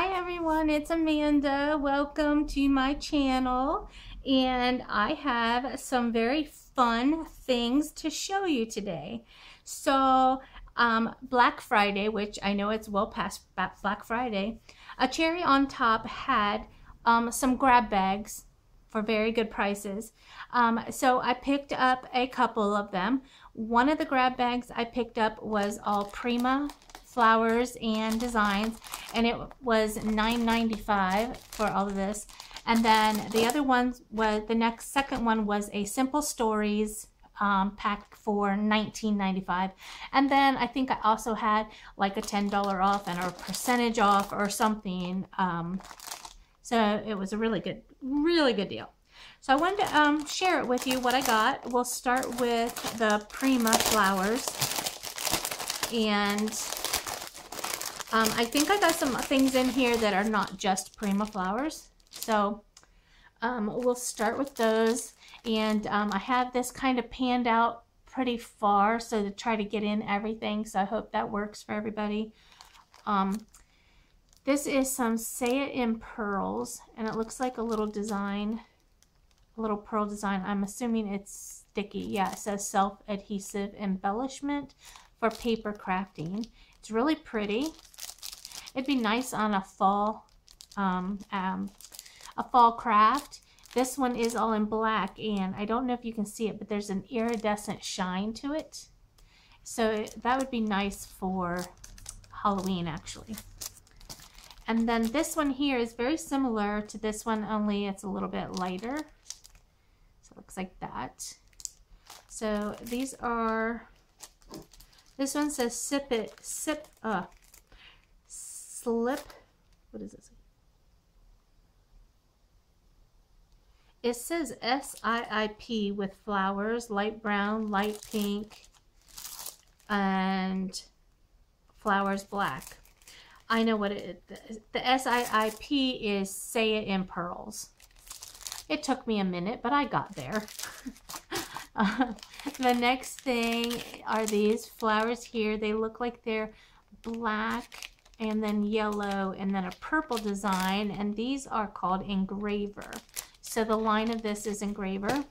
Hi everyone, it's Amanda. Welcome to my channel, and I have some very fun things to show you today. So Black Friday, which I know it's well past Black Friday, A Cherry on Top had some grab bags for very good prices. So I picked up a couple of them. One of the grab bags I picked up was all Prima flowers and designs, and it was $9.95 for all of this. And then the other ones was the second one was a Simple Stories pack for $19.95. And then I think I also had like a $10 off and a percentage off or something. So it was a really good deal. So I wanted to share it with you what I got. We'll start with the Prima flowers. And I think I got some things in here that are not just Prima flowers. So we'll start with those. And I have this kind of panned out pretty far, so to try to get in everything. So I hope that works for everybody. This is some Say It in Pearls, and it looks like a little design, a little pearl design. I'm assuming it's sticky. Yeah, it says self-adhesive embellishment for paper crafting. It's really pretty. It'd be nice on a fall craft. This one is all in black, and I don't know if you can see it, but there's an iridescent shine to it. So that would be nice for Halloween, actually. And then this one here is very similar to this one, only it's a little bit lighter. So it looks like that. So these are, this one says slip, what is this? It says SIIP with flowers, light brown, light pink, and flowers black. I know what it is. The SIIP is Say It in Pearls. It took me a minute, but I got there. The next thing are these flowers here. They look like they're black and then yellow and then a purple design. And these are called Engraver. So the line of this is Engraver.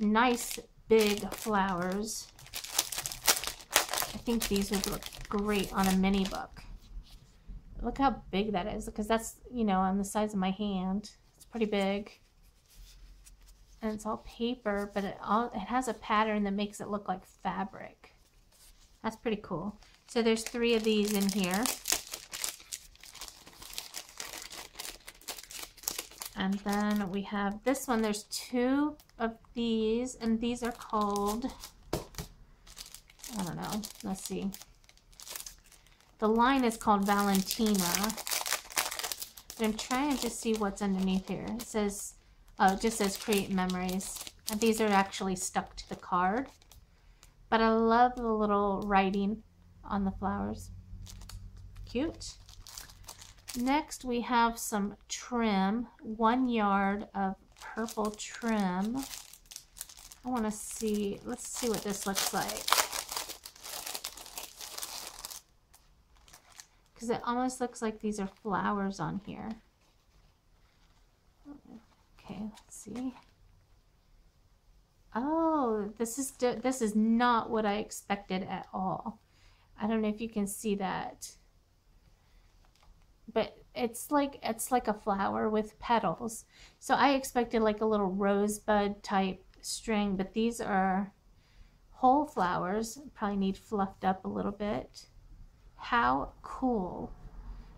Nice big flowers. I think these would look great on a mini book. Look how big that is, because that's, you know, on the size of my hand. It's pretty big. And it's all paper, but it has a pattern that makes it look like fabric. That's pretty cool. So there's three of these in here. And then we have this one. There's two of these, and these are called, I don't know, let's see. The line is called Valentina. But I'm trying to see what's underneath here. It says, oh, it just says create memories. And these are actually stuck to the card. But I love the little writing on the flowers. Cute. Next, we have some trim. 1 yard of purple trim. I want to see, let's see what this looks like. Because it almost looks like these are flowers on here. Okay, let's see. Oh, this is not what I expected at all. I don't know if you can see that, but it's like a flower with petals. So I expected like a little rosebud type string, but these are whole flowers. Probably need fluffed up a little bit. How cool.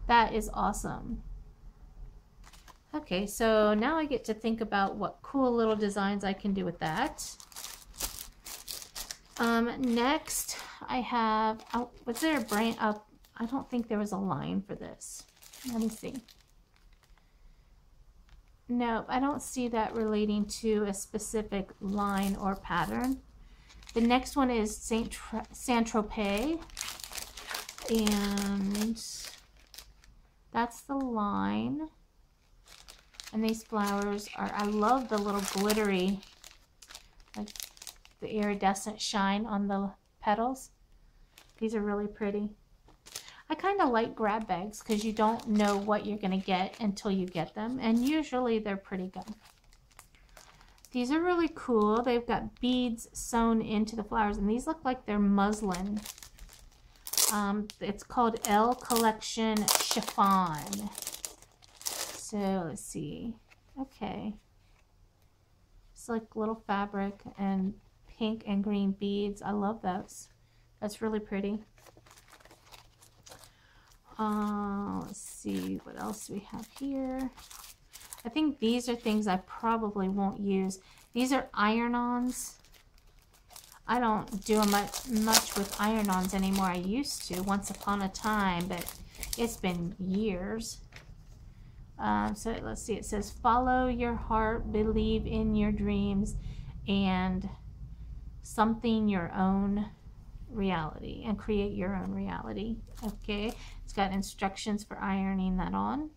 That is awesome. Okay, so now I get to think about what cool little designs I can do with that. Next I have, oh, was there a brand up? I don't think there was a line for this. Let me see. No, I don't see that relating to a specific line or pattern. The next one is Saint-Tropez. And that's the line, and these flowers are, I love the little glittery, like the iridescent shine on the petals. These are really pretty. I kind of like grab bags because you don't know what you're going to get until you get them, and usually they're pretty good. These are really cool. They've got beads sewn into the flowers, and these look like they're muslin. It's called L Collection Chiffon. So let's see. Okay. It's like little fabric and pink and green beads. I love those. That's really pretty. Let's see what else we have here. I think these are things I probably won't use. These are iron-ons. I don't do much with iron-ons anymore. I used to once upon a time, but it's been years. So let's see. It says, follow your heart, believe in your dreams, and something your own reality, and create your own reality. Okay. It's got instructions for ironing that on.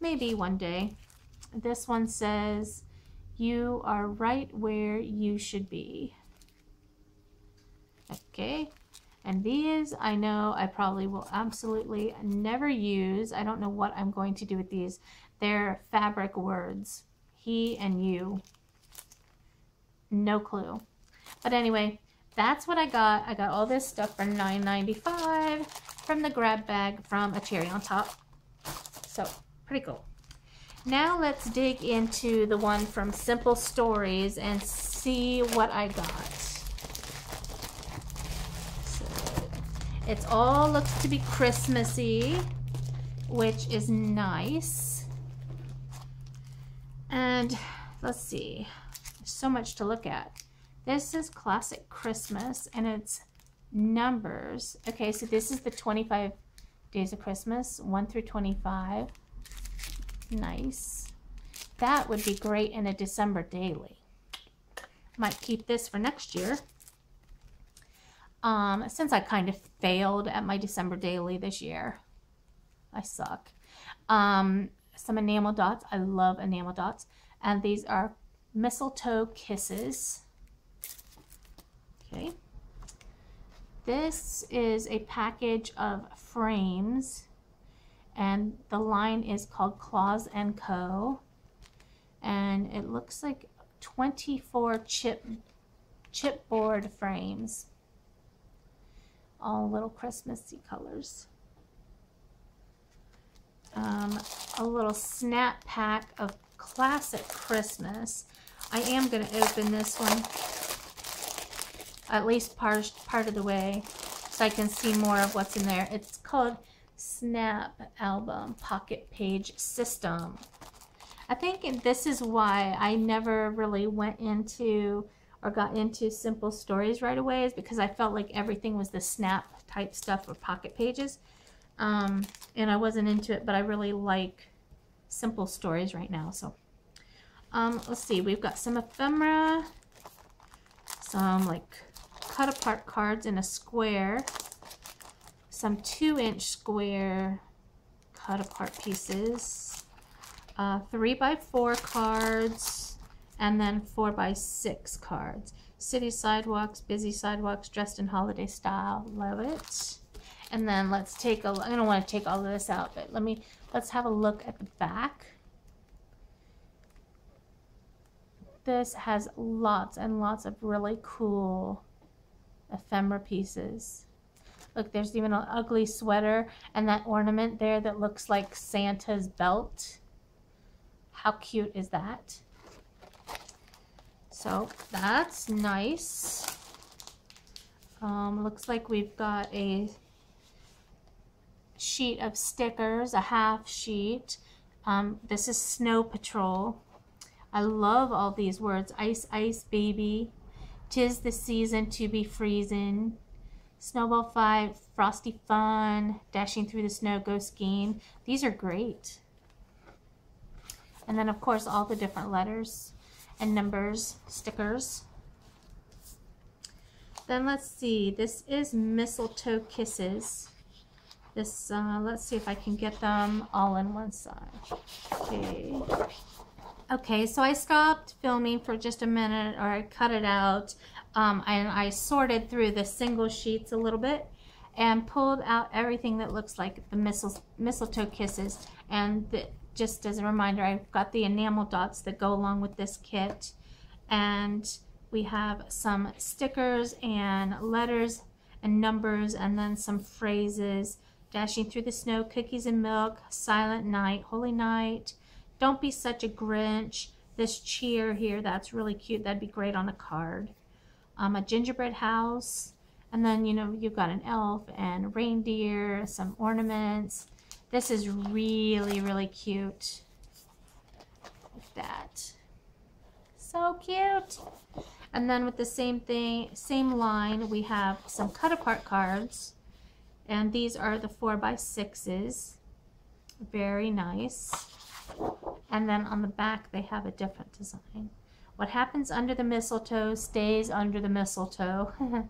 Maybe one day. This one says, you are right where you should be. Okay. And these, I know I probably will absolutely never use. I don't know what I'm going to do with these. They're fabric words. He and you. No clue. But anyway, that's what I got. I got all this stuff for $9.95 from the grab bag from A Cherry on Top. So, pretty cool. Now let's dig into the one from Simple Stories and see what I got. So, it all looks to be Christmassy, which is nice. And let's see. There's so much to look at. This is Classic Christmas, and it's numbers. Okay, so this is the 25 Days of Christmas, 1 through 25. Nice. That would be great in a December daily. Might keep this for next year. Since I kind of failed at my December daily this year. I suck. Some enamel dots. I love enamel dots. And these are Mistletoe Kisses. Okay. This is a package of frames, and the line is called Claus and Co. And it looks like 24 chipboard frames. All little Christmassy colors. A little snap pack of Classic Christmas. I am going to open this one at least part of the way so I can see more of what's in there. It's called Snap Album Pocket Page System. I think this is why I never really went into or got into Simple Stories right away, is because I felt like everything was the snap type stuff or pocket pages. And I wasn't into it, but I really like Simple Stories right now. So let's see, we've got some ephemera, some like cut apart cards in a square, some 2-inch square cut apart pieces, 3x4 cards, and then 4x6 cards. City sidewalks, busy sidewalks, dressed in holiday style. Love it. And then let's take a look. I don't want to take all of this out, but let's have a look at the back. This has lots and lots of really cool ephemera pieces. Look, there's even an ugly sweater and that ornament there that looks like Santa's belt. How cute is that? So that's nice. Looks like we've got a sheet of stickers, a half sheet. This is Snow Patrol. I love all these words. Ice, ice, baby. 'Tis the season to be freezing. Snowball fight, frosty fun, dashing through the snow, go skiing. These are great. And then, of course, all the different letters and numbers, stickers. Then let's see. This is Mistletoe Kisses. This, let's see if I can get them all in one side. Okay. Okay, so I stopped filming for just a minute, or I cut it out. And I sorted through the single sheets a little bit, and pulled out everything that looks like the mistletoe kisses. And just as a reminder, I've got the enamel dots that go along with this kit. And we have some stickers and letters and numbers, and then some phrases. Dashing through the snow, cookies and milk, silent night, holy night, don't be such a Grinch, this cheer here, that's really cute, that'd be great on a card. A gingerbread house, and then, you know, you've got an elf and reindeer, some ornaments. This is really, really cute. Look at that. So cute. And then with the same thing, same line, we have some cut apart cards. And these are the 4x6s. Very nice. And then on the back, they have a different design. What happens under the mistletoe stays under the mistletoe.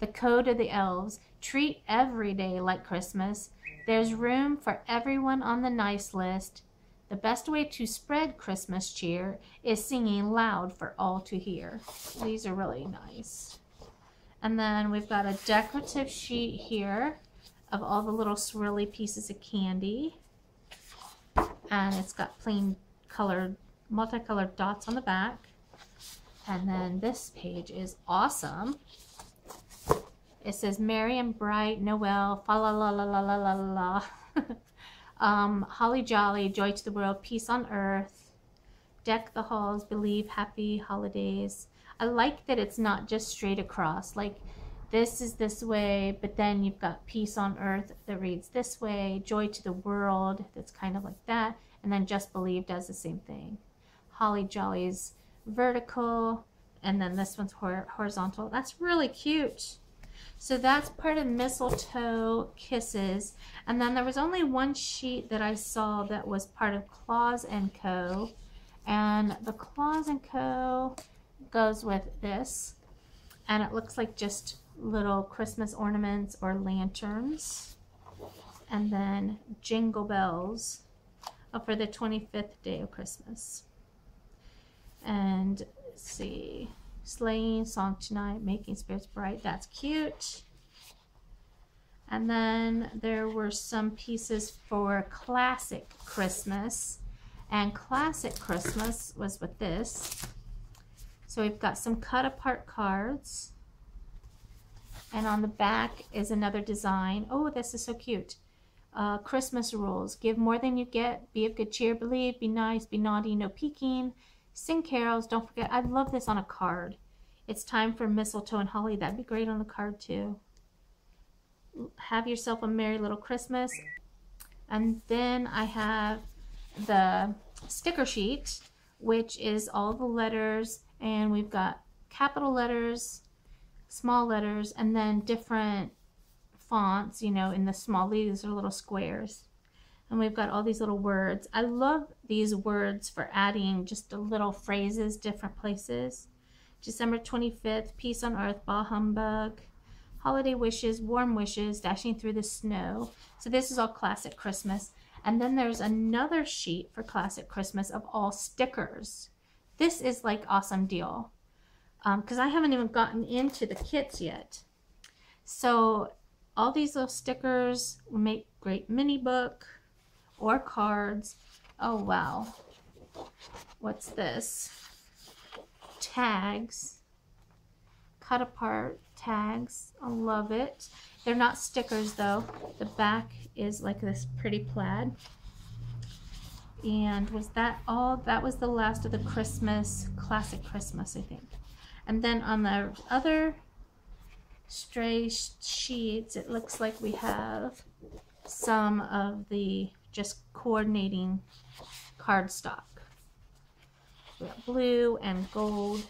The code of the elves. Treat every day like Christmas. There's room for everyone on the nice list. The best way to spread Christmas cheer is singing loud for all to hear. These are really nice. And then we've got a decorative sheet here of all the little swirly pieces of candy. And it's got plain colored, multicolored dots on the back. And then this page is awesome. It says Merry and Bright Noel, fa la la la la la la la la. Holly jolly, joy to the world, peace on earth, deck the halls, believe, happy holidays. I like that it's not just straight across, like this is this way, but then you've got peace on earth that reads this way, joy to the world, that's kind of like that, and then just believe does the same thing. Holly jolly's vertical, and then this one's horizontal. That's really cute. So that's part of Mistletoe Kisses. And then there was only one sheet that I saw that was part of Claus and Co. And the Claus and Co. goes with this. And it looks like just little Christmas ornaments or lanterns. And then Jingle Bells for the 25th day of Christmas. And let's see. Sleighing song tonight, making spirits bright. That's cute. And then there were some pieces for Classic Christmas, and Classic Christmas was with this. So we've got some cut apart cards, and on the back is another design. Oh, this is so cute. Christmas rules: give more than you get, be of good cheer, believe, be nice, be naughty, no peeking, sing carols, don't forget. I love this on a card. It's time for mistletoe and holly. That'd be great on the card too. Have yourself a merry little Christmas. And then I have the sticker sheet, which is all the letters, and we've got capital letters, small letters, and then different fonts, you know, in the small. These are little squares. And we've got all these little words. I love these words for adding just a little phrases, different places. December 25th, peace on earth, bah humbug, holiday wishes, warm wishes, dashing through the snow. So this is all Classic Christmas. And then there's another sheet for Classic Christmas of all stickers. This is like awesome deal. Because I haven't even gotten into the kits yet. So all these little stickers make great mini book. Or cards. Oh wow. What's this? Tags. Cut apart tags. I love it. They're not stickers though. The back is like this pretty plaid. And was that all? That was the last of the Christmas, Classic Christmas, I think. And then on the other stray sheets, it looks like we have some of the just coordinating cardstock. We got blue and gold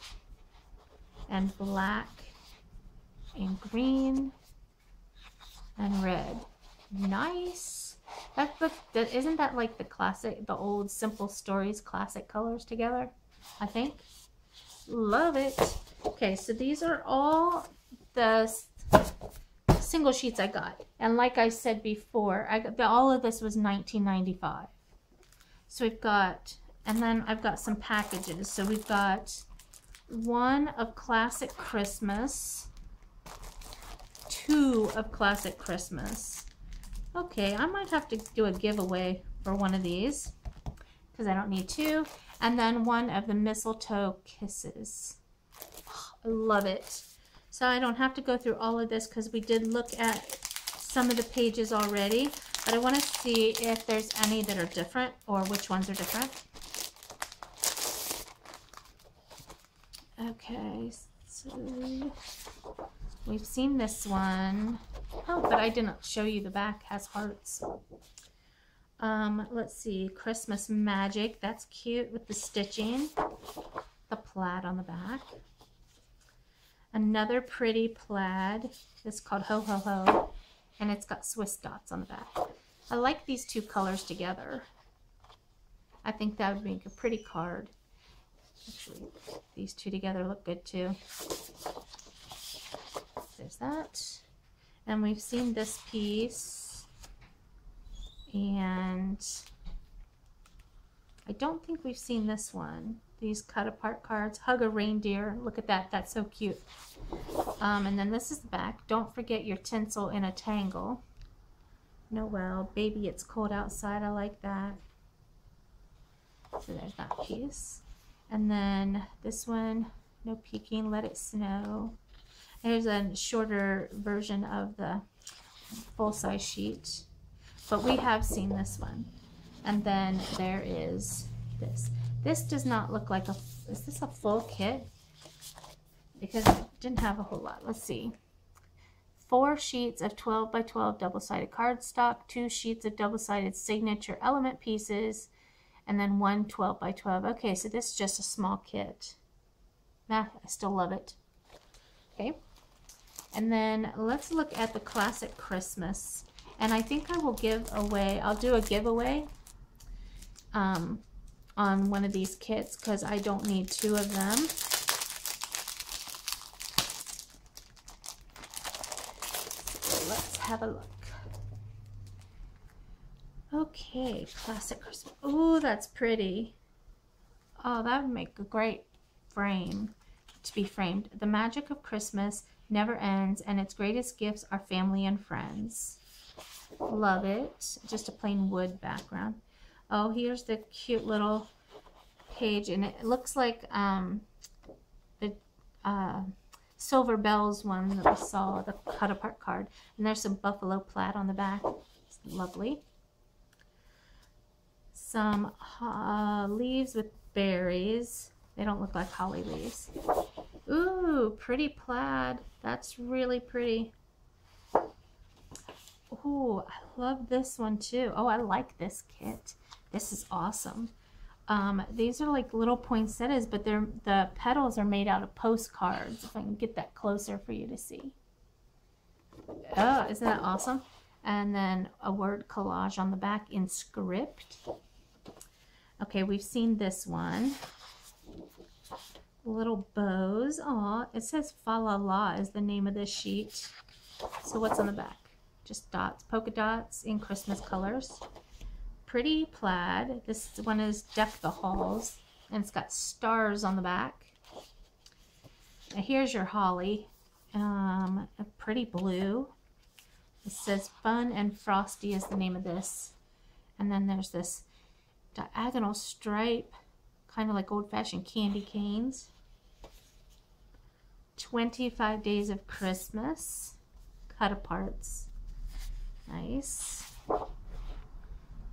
and black and green and red. Nice. That isn't that like the classic, the old Simple Stories classic colors together? I think. Love it. Okay, so these are all the single sheets I got, and like I said before, all of this was $19.95. So we've got, and then I've got some packages. So we've got one of Classic Christmas, 2 of Classic Christmas. Okay, I might have to do a giveaway for one of these because I don't need 2. And then one of the Mistletoe Kisses. Oh, I love it. So I don't have to go through all of this because we did look at some of the pages already, but I want to see if there's any that are different or which ones are different. Okay, so we've seen this one. Oh, but I didn't show you the back. It has hearts. Let's see, Christmas Magic. That's cute with the stitching, the plaid on the back. Another pretty plaid. It's called Ho Ho Ho, and it's got Swiss dots on the back. I like these two colors together. I think that would make a pretty card. Actually, these two together look good too. There's that. And we've seen this piece. And I don't think we've seen this one. These cut apart cards. Hug a reindeer. Look at that. That's so cute. And then this is the back. Don't forget your tinsel in a tangle. Noel. Baby, it's cold outside. I like that. So there's that piece. And then this one, no peeking, let it snow. Here's a shorter version of the full-size sheet, but we have seen this one. And then there is this. This does not look like a, is this a full kit? Because it didn't have a whole lot. Let's see. 4 sheets of 12 by 12 double-sided cardstock, 2 sheets of double-sided signature element pieces, and then one 12 by 12. Okay, so this is just a small kit. Nah, I still love it. Okay, and then let's look at the Classic Christmas. And I think I will give away, I'll do a giveaway on one of these kits because I don't need 2 of them. So let's have a look. Okay, Classic Christmas. Oh, that's pretty. Oh, that would make a great frame to be framed. The magic of Christmas never ends, and its greatest gifts are family and friends. Love it. Just a plain wood background. Oh, here's the cute little page, and it looks like the Silver Bells one that we saw, the cut apart card. And there's some buffalo plaid on the back. It's lovely. Some leaves with berries. They don't look like holly leaves. Ooh, pretty plaid. That's really pretty. Ooh, I love this one too. Oh, I like this kit. This is awesome. These are like little poinsettias, but they're, the petals are made out of postcards. If I can get that closer for you to see. Oh, isn't that awesome? And then a word collage on the back in script. Okay, we've seen this one. Little bows. Aw, it says Fa La La is the name of this sheet. So what's on the back? Just dots, polka dots in Christmas colors. Pretty plaid. This one is Deck the Halls, and it's got stars on the back. Now here's your holly. A pretty blue. It says Fun and Frosty is the name of this. And then there's this diagonal stripe, kind of like old-fashioned candy canes. 25 Days of Christmas, cut-aparts. Nice.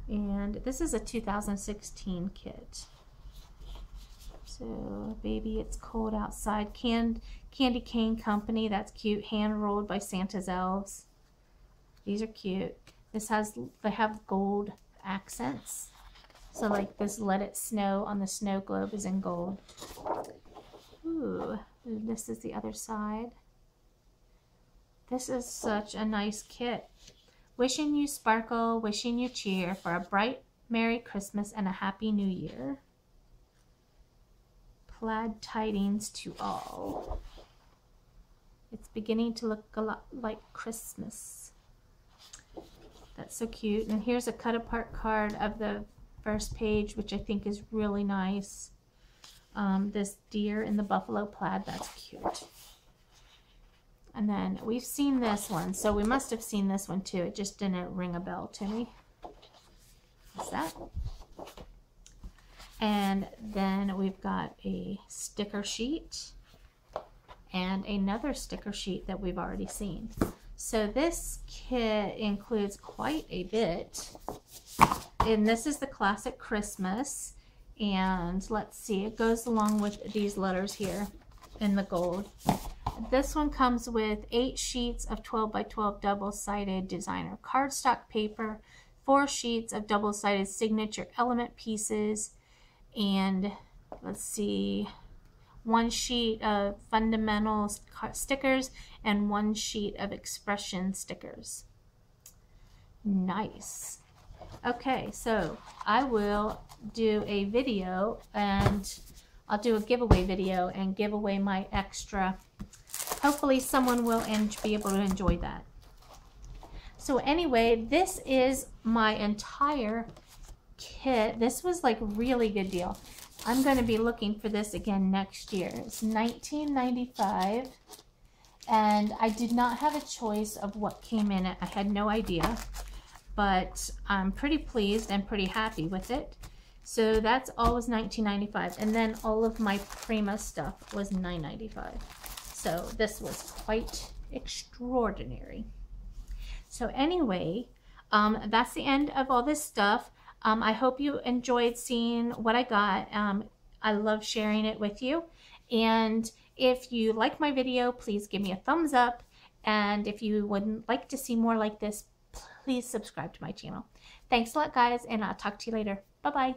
And this is a 2016 kit. So, Baby, It's Cold Outside. Candy Cane Company, that's cute. Hand-rolled by Santa's elves. These are cute. This has, they have gold accents. So like this Let It Snow on the snow globe is in gold. Ooh, this is the other side. This is such a nice kit. Wishing you sparkle, wishing you cheer for a bright, merry Christmas and a happy new year. Plaid tidings to all. It's beginning to look a lot like Christmas. That's so cute. And here's a cut apart card of the first page, which I think is really nice. This deer in the buffalo plaid, that's cute. And then we've seen this one, so we must have seen this one too. It just didn't ring a bell to me. What's that? And then we've got a sticker sheet and another sticker sheet that we've already seen. So this kit includes quite a bit. And this is the Classic Christmas. And let's see, it goes along with these letters here in the gold. This one comes with 8 sheets of 12 by 12 double-sided designer cardstock paper, 4 sheets of double-sided signature element pieces, and let's see, 1 sheet of fundamental stickers and 1 sheet of expression stickers. Nice. Okay, so I will do a video, and I'll do a giveaway video and give away my extra. Hopefully someone will be able to enjoy that. So anyway, this is my entire kit. This was like really good deal. I'm going to be looking for this again next year. It's $19.95, and I did not have a choice of what came in it. I had no idea, but I'm pretty pleased and pretty happy with it. So that's all was $19.95, and then all of my Prima stuff was $9.95. So this was quite extraordinary. So anyway, that's the end of all this stuff. I hope you enjoyed seeing what I got. I love sharing it with you. And if you like my video, please give me a thumbs up. And if you would like to see more like this, please subscribe to my channel. Thanks a lot, guys, and I'll talk to you later. Bye-bye.